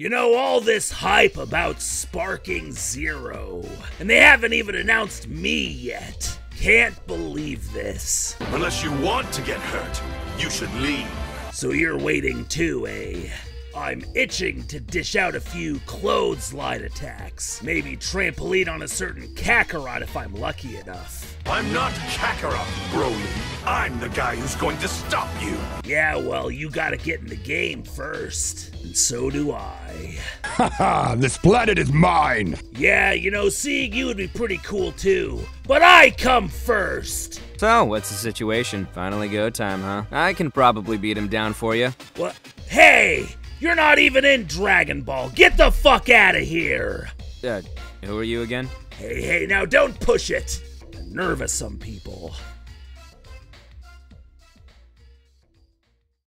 You know, all this hype about Sparking Zero, and they haven't even announced me yet. Can't believe this. Unless you want to get hurt, you should leave. So you're waiting too, eh? I'm itching to dish out a few clothesline attacks. Maybe trampoline on a certain Kakarot if I'm lucky enough. I'm not Kakarot, Broly. I'm the guy who's going to stop you. Yeah, well, you gotta get in the game first. And so do I. Haha, this planet is mine! Yeah, you know, seeing you would be pretty cool too. But I come first! So, what's the situation? Finally go time, huh? I can probably beat him down for you. What? Hey! You're not even in Dragon Ball! Get the fuck out of here! Who are you again? Hey, now don't push it! I nervous some people.